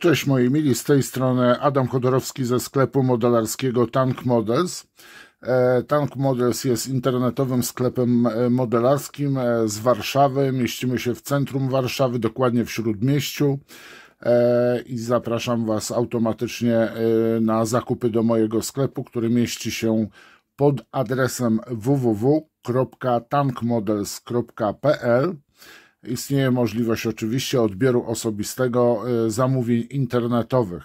Cześć moi mili, z tej strony Adam Chodorowski ze sklepu modelarskiego Tank Models. Tank Models jest internetowym sklepem modelarskim z Warszawy. Mieścimy się w centrum Warszawy, dokładnie w Śródmieściu. I zapraszam Was automatycznie na zakupy do mojego sklepu, który mieści się pod adresem www.tankmodels.pl. Istnieje możliwość oczywiście odbioru osobistego zamówień internetowych.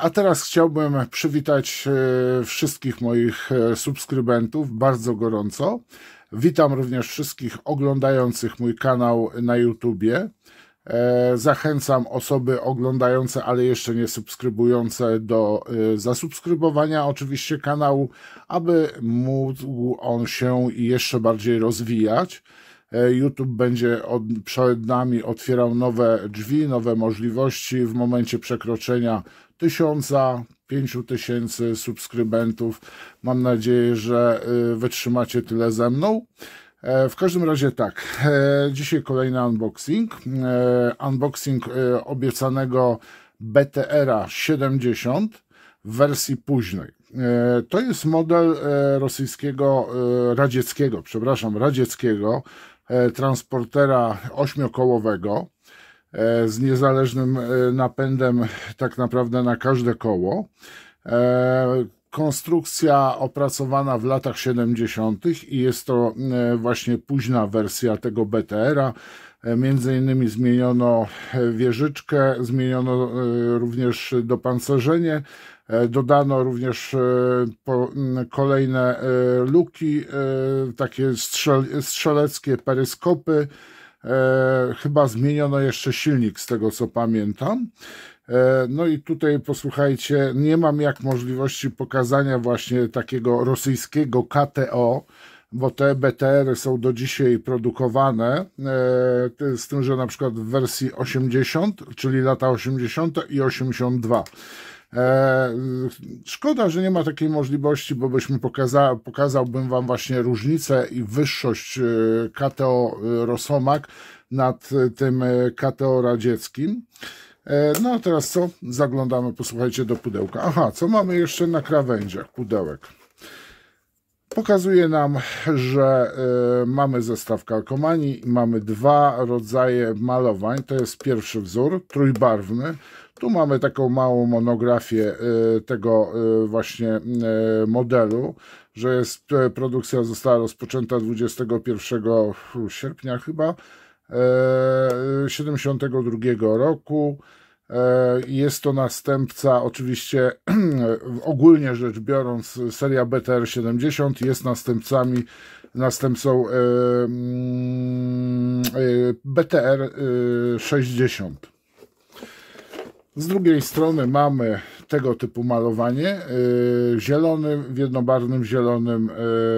A teraz chciałbym przywitać wszystkich moich subskrybentów bardzo gorąco. Witam również wszystkich oglądających mój kanał na YouTubie. Zachęcam osoby oglądające, ale jeszcze nie subskrybujące do zasubskrybowania oczywiście kanału, aby mógł on się jeszcze bardziej rozwijać. YouTube będzie przed nami otwierał nowe drzwi, nowe możliwości w momencie przekroczenia 1000, 5000 subskrybentów. Mam nadzieję, że wytrzymacie tyle ze mną. W każdym razie tak, dzisiaj kolejny unboxing. Unboxing obiecanego BTR-70 w wersji późnej. To jest model radzieckiego transportera ośmiokołowego z niezależnym napędem tak naprawdę na każde koło. Konstrukcja opracowana w latach 70. i jest to właśnie późna wersja tego BTR-a. Między innymi zmieniono wieżyczkę, zmieniono również dopancerzenie, dodano również kolejne luki, takie strzeleckie peryskopy. Chyba zmieniono jeszcze silnik, z tego co pamiętam. No i tutaj posłuchajcie, nie mam jak możliwości pokazania właśnie takiego rosyjskiego KTO, bo te BTR-y są do dzisiaj produkowane, z tym, że na przykład w wersji 80, czyli lata 80 i 82. Szkoda, że nie ma takiej możliwości, bo byśmy pokazałbym Wam właśnie różnicę i wyższość KTO Rosomak nad tym KTO radzieckim. No a teraz co? Zaglądamy, posłuchajcie, do pudełka. Aha, co mamy jeszcze na krawędziach pudełek? Pokazuje nam, że mamy zestaw kalkomanii, mamy dwa rodzaje malowań. To jest pierwszy wzór, trójbarwny. Tu mamy taką małą monografię tego właśnie modelu, że jest, produkcja została rozpoczęta 21 sierpnia chyba 1972 roku. Jest to następca, oczywiście ogólnie rzecz biorąc, seria BTR-70 jest następcą BTR-60. Z drugiej strony mamy tego typu malowanie, zielony, w jednobarwnym zielonym,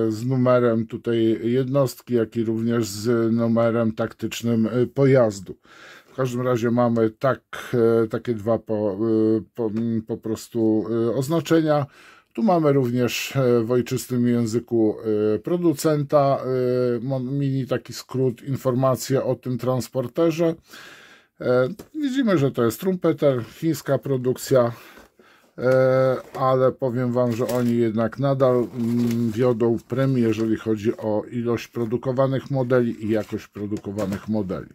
z numerem tutaj jednostki, jak i również z numerem taktycznym pojazdu. W każdym razie mamy takie dwa po prostu oznaczenia. Tu mamy również w ojczystym języku producenta, mini taki skrót, informacje o tym transporterze. Widzimy, że to jest Trumpeter, chińska produkcja, ale powiem Wam, że oni jednak nadal wiodą premię, jeżeli chodzi o ilość produkowanych modeli i jakość produkowanych modeli.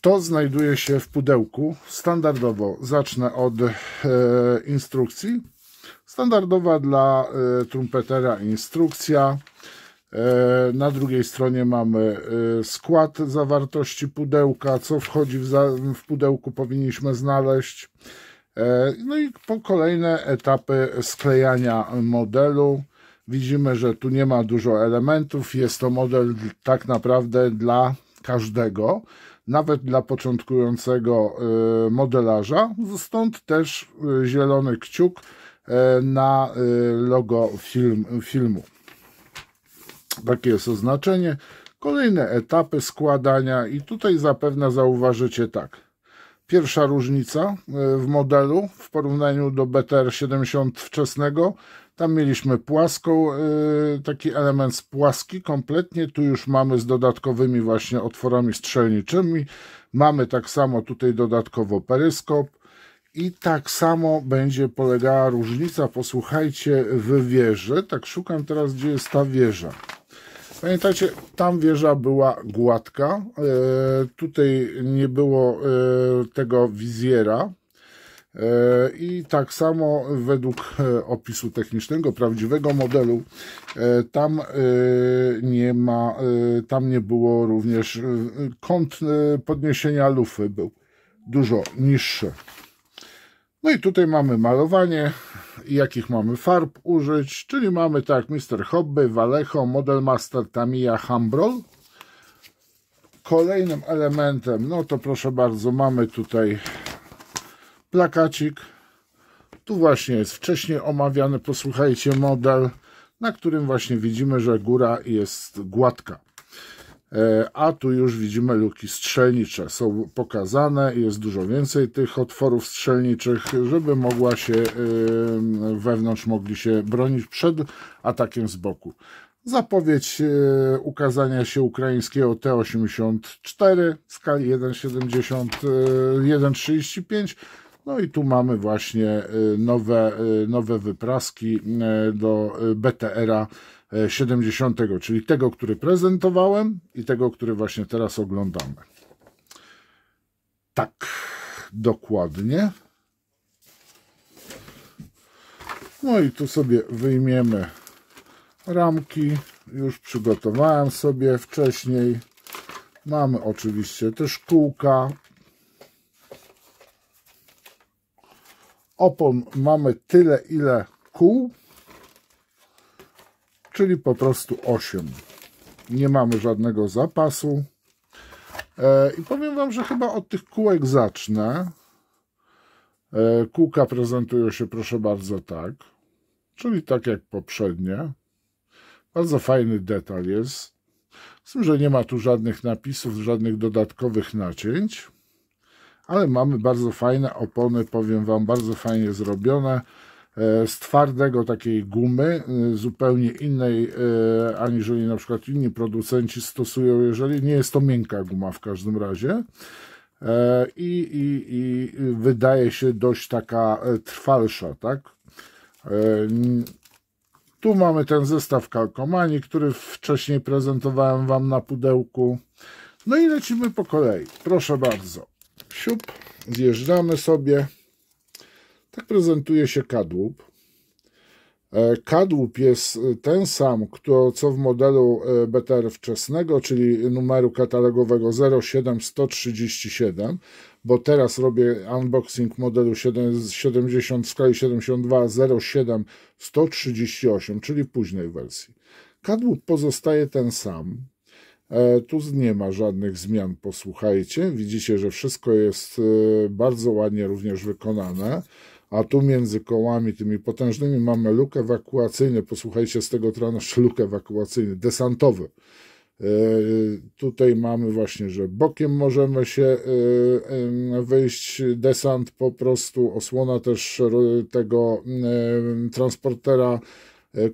To znajduje się w pudełku. Standardowo zacznę od instrukcji. Standardowa dla Trumpetera instrukcja. Na drugiej stronie mamy skład zawartości pudełka, co wchodzi w pudełku, powinniśmy znaleźć. No i po kolejne etapy sklejania modelu. Widzimy, że tu nie ma dużo elementów. Jest to model tak naprawdę dla każdego, nawet dla początkującego modelarza. Stąd też zielony kciuk na logo filmu. Takie jest oznaczenie. Kolejne etapy składania i tutaj zapewne zauważycie tak. Pierwsza różnica w modelu w porównaniu do BTR-70 wczesnego, tam mieliśmy płaską, taki element płaski kompletnie, tu już mamy z dodatkowymi właśnie otworami strzelniczymi, mamy tak samo tutaj dodatkowo peryskop i tak samo będzie polegała różnica, posłuchajcie, w wieży. Tak, szukam teraz, gdzie jest ta wieża. Pamiętajcie, tam wieża była gładka, tutaj nie było tego wizjera i tak samo według opisu technicznego prawdziwego modelu tam nie ma, tam nie było również, kąt podniesienia lufy był dużo niższy. No i tutaj mamy malowanie, jakich mamy farb użyć, czyli mamy tak Mr. Hobby, Vallejo, Model Master, Tamiya, Humbrol. Kolejnym elementem, no to proszę bardzo, mamy tutaj plakacik. Tu właśnie jest wcześniej omawiany, posłuchajcie, model, na którym właśnie widzimy, że góra jest gładka. A tu już widzimy luki strzelnicze, są pokazane, jest dużo więcej tych otworów strzelniczych, żeby mogła się wewnątrz mogli się bronić przed atakiem z boku. Zapowiedź ukazania się ukraińskiego T84 w skali 1,35. No i tu mamy właśnie nowe wypraski do BTR-a 70, czyli tego, który prezentowałem i tego, który właśnie teraz oglądamy. Tak, dokładnie. No i tu sobie wyjmiemy ramki. Już przygotowałem sobie wcześniej. Mamy oczywiście też kółka. Opon mamy tyle, ile kół, czyli po prostu 8. Nie mamy żadnego zapasu. I powiem Wam, że chyba od tych kółek zacznę. Kółka prezentują się, proszę bardzo, tak. Czyli tak jak poprzednie. Bardzo fajny detal jest. Z tym, że nie ma tu żadnych napisów, żadnych dodatkowych nacięć. Ale mamy bardzo fajne opony, powiem Wam, bardzo fajnie zrobione. Z twardego takiej gumy, zupełnie innej, aniżeli na przykład inni producenci stosują, jeżeli nie jest to miękka guma w każdym razie. I wydaje się dość taka trwalsza, tak? Tu mamy ten zestaw kalkomanii, który wcześniej prezentowałem Wam na pudełku. No i lecimy po kolei. Proszę bardzo. Siup, zjeżdżamy sobie. Tak prezentuje się kadłub. Kadłub jest ten sam, co w modelu BTR wczesnego, czyli numeru katalogowego 07137, bo teraz robię unboxing modelu 70 w skali 72 07138, czyli późnej wersji. Kadłub pozostaje ten sam. Tu nie ma żadnych zmian, posłuchajcie. Widzicie, że wszystko jest bardzo ładnie również wykonane. A tu między kołami tymi potężnymi mamy luk ewakuacyjny. Posłuchajcie, z tego transz luk ewakuacyjny, desantowy. Tutaj mamy właśnie, że bokiem możemy się wyjść, desant po prostu, osłona też tego transportera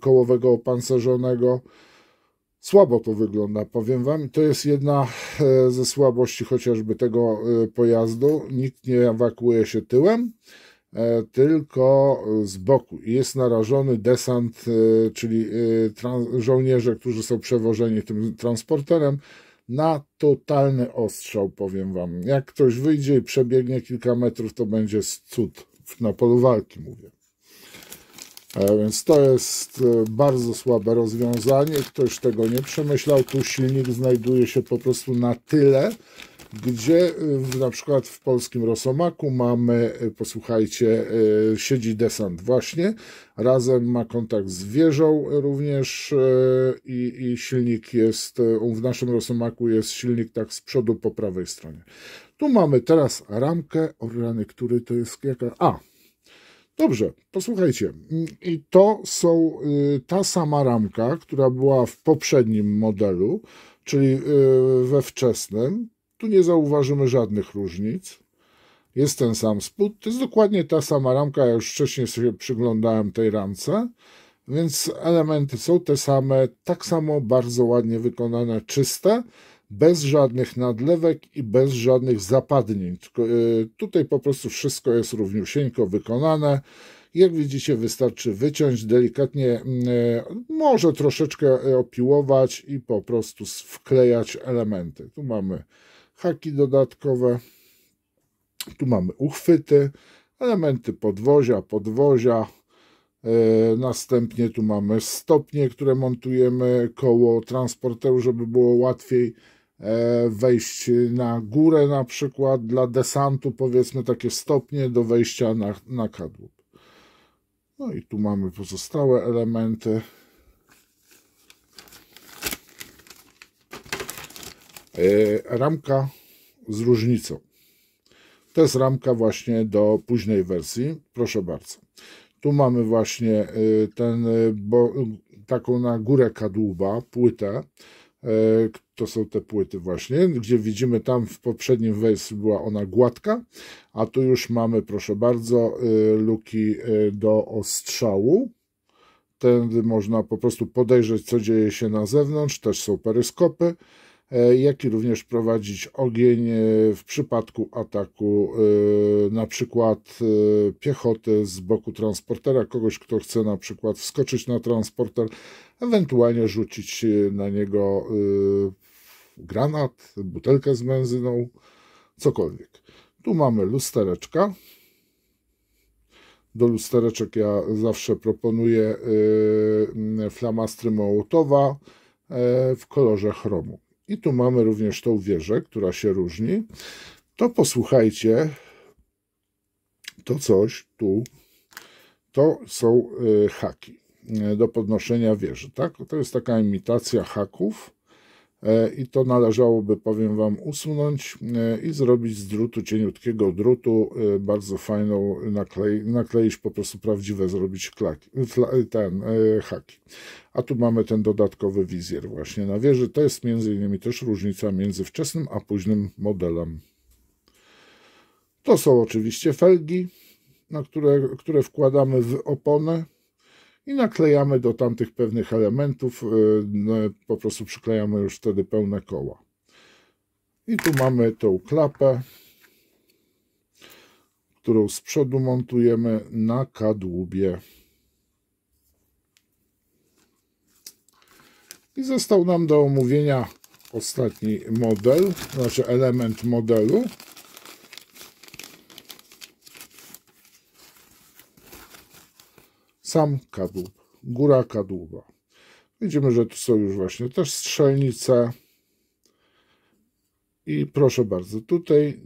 kołowego opancerzonego. Słabo to wygląda, powiem Wam, i to jest jedna ze słabości chociażby tego pojazdu. Nikt nie ewakuuje się tyłem, tylko z boku. Jest narażony desant, czyli żołnierze, którzy są przewożeni tym transporterem, na totalny ostrzał, powiem Wam. Jak ktoś wyjdzie i przebiegnie kilka metrów, to będzie cud, na polu walki mówię. Więc to jest bardzo słabe rozwiązanie, ktoś tego nie przemyślał. Tu silnik znajduje się po prostu na tyle, gdzie na przykład w polskim Rosomaku mamy, posłuchajcie, siedzi desant właśnie, razem ma kontakt z wieżą również i silnik jest, w naszym Rosomaku jest silnik tak z przodu po prawej stronie. Tu mamy teraz ramkę, o rany, który to jest jaka... A! Dobrze, posłuchajcie, i to są ta sama ramka, która była w poprzednim modelu, czyli we wczesnym. Tu nie zauważymy żadnych różnic. jest ten sam spód, to jest dokładnie ta sama ramka, ja już wcześniej sobie przyglądałem tej ramce, więc elementy są te same, tak samo bardzo ładnie wykonane, czyste, bez żadnych nadlewek i bez żadnych zapadnień. Tutaj po prostu wszystko jest równiusieńko wykonane. Jak widzicie, wystarczy wyciąć delikatnie, może troszeczkę opiłować i po prostu wklejać elementy. Tu mamy haki dodatkowe, tu mamy uchwyty, elementy podwozia, następnie tu mamy stopnie, które montujemy koło transporteru, żeby było łatwiej wejść na górę, na przykład dla desantu, powiedzmy, takie stopnie do wejścia na kadłub. No i tu mamy pozostałe elementy. Ramka z różnicą. To jest ramka właśnie do późnej wersji. Proszę bardzo. Tu mamy właśnie taką na górę kadłuba płytę. To są te płyty właśnie, gdzie widzimy, tam w poprzednim wejściu była ona gładka, a tu już mamy, proszę bardzo, luki do ostrzału. Tędy można po prostu podejrzeć, co dzieje się na zewnątrz, też są peryskopy, jak i również prowadzić ogień w przypadku ataku na przykład piechoty z boku transportera, kogoś, kto chce na przykład wskoczyć na transporter, ewentualnie rzucić na niego granat, butelkę z benzyną, cokolwiek. Tu mamy lustereczka. Do lustereczek ja zawsze proponuję flamastry Mołotowa w kolorze chromu. I tu mamy również tą wieżę, która się różni. To posłuchajcie, to coś tu, to są haki do podnoszenia wieży. Tak? To jest taka imitacja haków i to należałoby, powiem Wam, usunąć i zrobić z drutu, cieniutkiego drutu, bardzo fajną, nakleić po prostu prawdziwe, zrobić haki. A tu mamy ten dodatkowy wizjer właśnie na wieży. To jest między innymi też różnica między wczesnym a późnym modelem. To są oczywiście felgi, na które wkładamy w opony. I naklejamy do tamtych pewnych elementów, po prostu przyklejamy już wtedy pełne koła. I tu mamy tą klapę, którą z przodu montujemy na kadłubie. I został nam do omówienia ostatni model, znaczy element modelu. Sam kadłub, góra kadłuba. Widzimy, że tu są już właśnie też strzelnice. I proszę bardzo, tutaj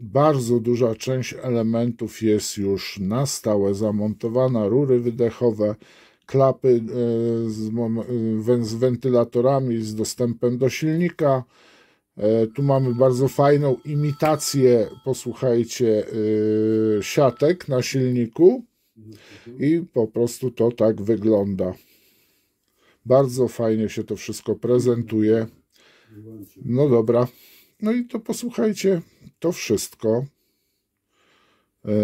bardzo duża część elementów jest już na stałe zamontowana. Rury wydechowe, klapy z wentylatorami, z dostępem do silnika. Tu mamy bardzo fajną imitację, posłuchajcie, siatek na silniku. I po prostu to tak wygląda. Bardzo fajnie się to wszystko prezentuje. No dobra. No i to posłuchajcie, to wszystko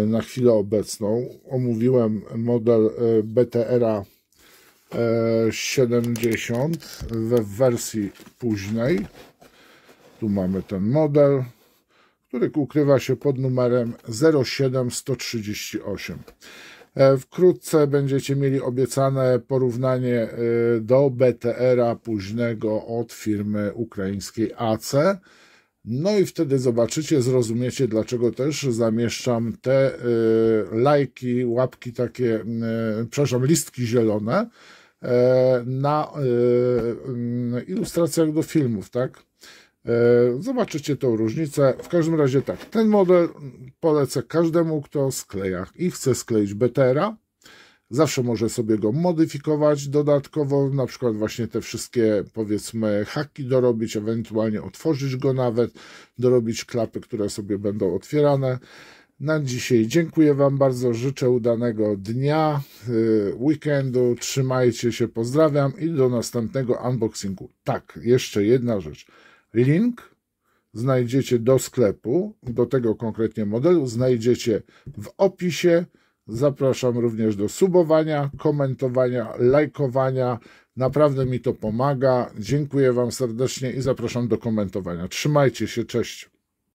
na chwilę obecną. Omówiłem model BTR-70 w wersji późnej. Tu mamy ten model, który ukrywa się pod numerem 07138. Wkrótce będziecie mieli obiecane porównanie do BTR-a późnego od firmy ukraińskiej AC. No i wtedy zobaczycie, zrozumiecie, dlaczego też zamieszczam te lajki, łapki takie, przepraszam, listki zielone na ilustracjach do filmów, tak? Zobaczycie tą różnicę. W każdym razie tak, ten model polecę każdemu, kto skleja i chce skleić BTR-a. Zawsze może sobie go modyfikować dodatkowo, na przykład właśnie te wszystkie, powiedzmy, haki dorobić, ewentualnie otworzyć go nawet, dorobić klapy, które sobie będą otwierane. Na dzisiaj dziękuję Wam bardzo, życzę udanego dnia, weekendu, trzymajcie się, pozdrawiam i do następnego unboxingu. Tak, jeszcze jedna rzecz. Link znajdziecie do sklepu, do tego konkretnie modelu, znajdziecie w opisie. Zapraszam również do subowania, komentowania, lajkowania. Naprawdę mi to pomaga. Dziękuję Wam serdecznie i zapraszam do komentowania. Trzymajcie się, cześć.